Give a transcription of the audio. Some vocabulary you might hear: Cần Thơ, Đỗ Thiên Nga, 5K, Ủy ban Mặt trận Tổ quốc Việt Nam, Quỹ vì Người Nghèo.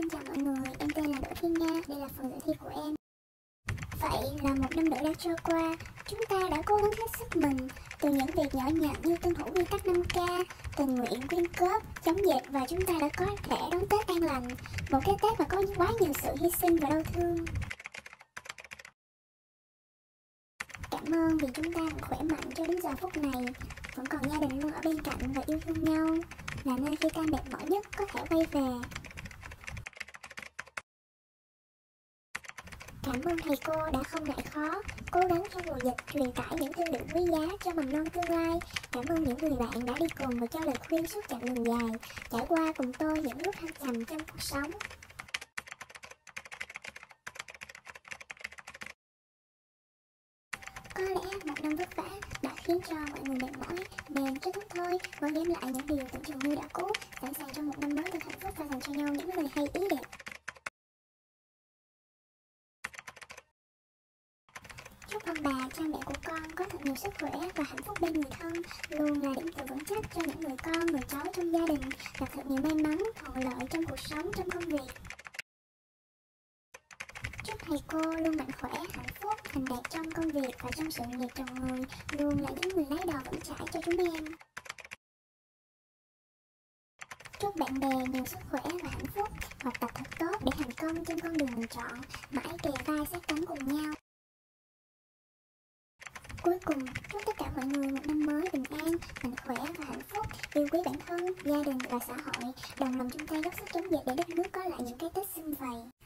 Xin chào mọi người, em tên là Đỗ Thiên Nga, đây là phần dự thi của em. Vậy là một năm nữa đã trôi qua, chúng ta đã cố gắng hết sức mình. Từ những việc nhỏ nhặt như tuân thủ quy tắc 5K, tình nguyện, quyên góp, chống dịch và chúng ta đã có thể đón Tết an lành. Một cái Tết mà có quá nhiều sự hy sinh và đau thương. Cảm ơn vì chúng ta khỏe mạnh cho đến giờ phút này, vẫn còn gia đình luôn ở bên cạnh và yêu thương nhau, là nơi khi ta mệt mỏi nhất có thể quay về. Cảm ơn thầy cô đã không ngại khó, cố gắng trong mùa dịch truyền tải những thông điệp quý giá cho mầm non tương lai. Cảm ơn những người bạn đã đi cùng và cho lời khuyên suốt chặng đường dài, trải qua cùng tôi những lúc thăng trầm trong cuộc sống. Có lẽ một năm vất vả đã khiến cho mọi người mệt mỏi, bèn kết thúc thôi, vẫn đem lại những điều tưởng chừng như đã cũ, sẵn sàng trong một năm mới thật hạnh phúc và dành cho nhau những lời hay ý đẹp. Chúc ông bà, cha mẹ của con có thật nhiều sức khỏe và hạnh phúc bên người thân, luôn là điểm tựa vững chắc cho những người con, người cháu trong gia đình, gặp thật nhiều may mắn, thuận lợi trong cuộc sống, trong công việc. Chúc thầy cô luôn mạnh khỏe, hạnh phúc, thành đạt trong công việc và trong sự nghiệp chồng người, luôn là những người lái đầu vững chãi cho chúng em. Chúc bạn bè nhiều sức khỏe và hạnh phúc, học tập thật tốt để thành công trên con đường mình chọn, mãi kề vai sát cánh cùng nhau. Cuối cùng, chúc tất cả mọi người một năm mới bình an, mạnh khỏe và hạnh phúc, yêu quý bản thân, gia đình và xã hội, đồng lòng chung tay góp sức chống dịch để đất nước có lại những cái Tết sum vầy.